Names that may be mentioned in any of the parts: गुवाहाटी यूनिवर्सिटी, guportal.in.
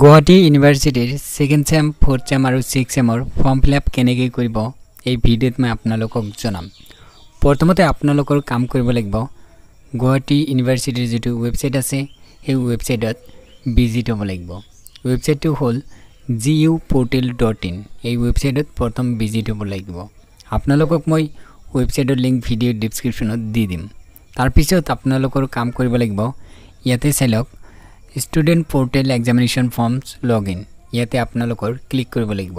गुवाहाटी यूनिवर्सिटीर second sem fourth sem और six सेमर फर्म फिल आप केनेकै करिब এই ভিডিওত मैं आपनालोকক जनाम। प्रथमते आपनालोकर काम करिब লাগিব गुवाहाटी यूनिवर्सिटीर जेतु वेबसाइट आछे हे वेबसाइटत विजिट होब লাগিব। वेबसाइटटु होल guportal.in এই वेबसाइटत प्रथम विजिट होब লাগিব। आपनालोকক মই वेबसाइटर लिंक भिडिओ डिस्क्रिप्शनत দি দিম। तार पिছত आपनालोकर काम करिब লাগিব ইয়াতে চাইলক student portal examination forms login ইয়াতে आपनालोकर क्लिक करिब লাগিব।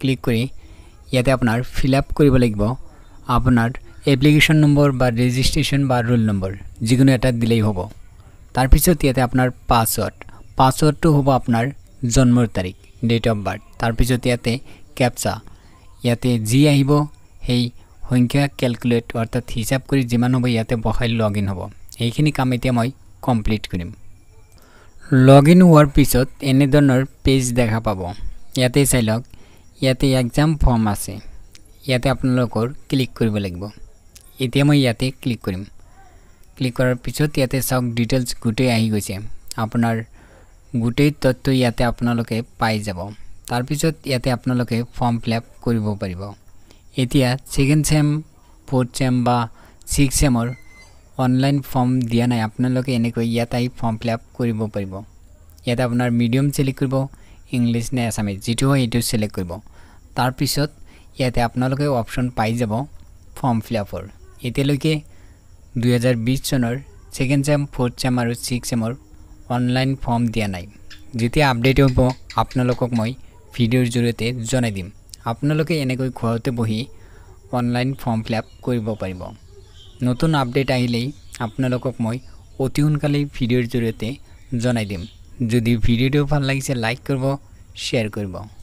क्लिक কৰি ইয়াতে আপনার ফিলআপ কৰিব লাগিব আপনার এপ্লিকেশন নম্বৰ বা ৰেজিষ্ট্ৰেচন বা ৰোল নম্বৰ যিকোনো এটা দিলেই হ'ব। তাৰ পিছত ইয়াতে আপনার পাসওয়ার্ডটো হ'ব আপনার জন্মৰ তাৰিখ ডেট অফ বার্থ। তাৰ পিছত ইয়াতে ক্যাপচা ইয়াতে জি আহিব সেই সংখ্যা ক্যালকুলেট অর্থাৎ হিসাব কৰি যিমান হ'ব ইয়াতে বহাই লগইন হ'ব। এইখিনি কাম এতিয়া মই কমপ্লিট কৰিম। লগইন হোৱাৰ পিছত এনে ধৰণৰ পেজ দেখা পাব। ইয়াতে চাইলক ইয়াতে एग्जाम फॉर्म আছে ইয়াতে আপোনালোকৰ ক্লিক কৰিব লাগিব। এতিয়া মই ইয়াতে ক্লিক কৰিম। ক্লিক কৰাৰ পিছত ইয়াতে সব ডিটেইলস গুটেই আহি গৈছে। আপোনাৰ গুটেই তথ্য ইয়াতে আপোনালোকে পাই যাব। তাৰ পিছত ইয়াতে আপোনালোকে ফর্ম ফিলআপ কৰিব পাৰিব। এতিয়া সেকেন্ড সেম ফোর্থ সেম বা সিক্স সেমৰ অনলাইন ফর্ম দিয়া নাই আপোনালোকে এনেকৈ ইয়াতে ফর্ম ফিলআপ কৰিব পাৰিব। ইয়াতে আপোনাৰ মিডিয়াম সিলেক্ট কৰিব इंग्लिश ने आसामिज जी ये सिलेक्ट कर तार पिছত इते आपनालोके अपशन पाई जाब फर्म फिलआपर। एतियैलैके 2020 सनर सेकेंड सेम फोर्थ सेम और सिक्स सेमर अनलाइन फर्म दिया नाई। जेतिया आपडेट होब आपनालोকক मैं भिडिओर जरिए जनाई दिम। आपनालोके एनेकै घरते बहि अनलाइन फर्म फिलआप करिब पारिब। नतुन आपडेट आहिलेइ आपनालोকক मैं अति सोनकालेइ भिडिओर जरिए जनाई दिम। যদি ভিডিওটো ভাল লাগিছে লাইক করব, শেয়ার করব।